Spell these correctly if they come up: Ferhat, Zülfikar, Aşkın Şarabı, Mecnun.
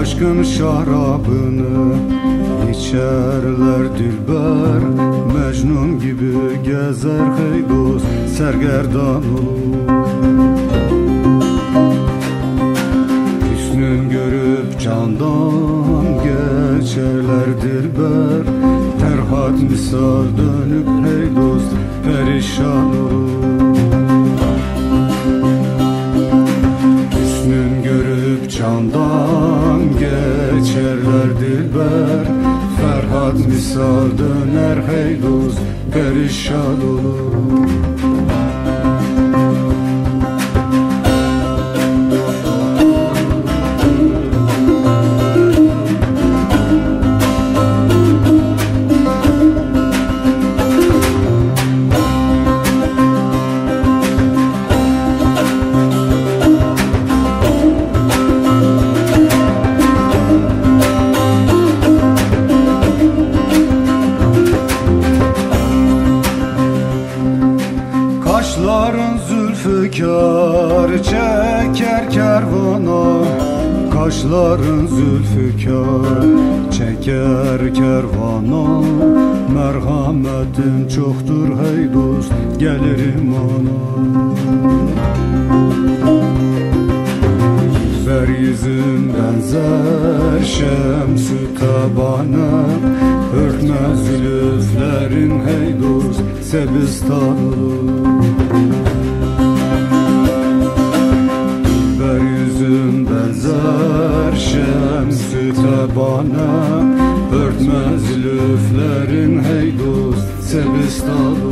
aşkın şarabını içerler dilber, Mecnun gibi gezer hey dost, sergerdan olur. Hüsnün görüp candan geçerler dilber, Terhat misal dönüp hey dost, perişan olur. Candan geçerler dilber, Ferhat misal döner hey dost, perişan olur. Kaşların zülfikar çeker kervana, kaşların zülfikar çeker kervana, merhametin çoktur hey dost, gelirim ana. Ver yüzün benzer şems-ü tabana, örtme zülüflerin hey dost, sebistanı. Ver yüzün benzer şems-ü tabana, örtme zülüflerin hey dost, sebistanı.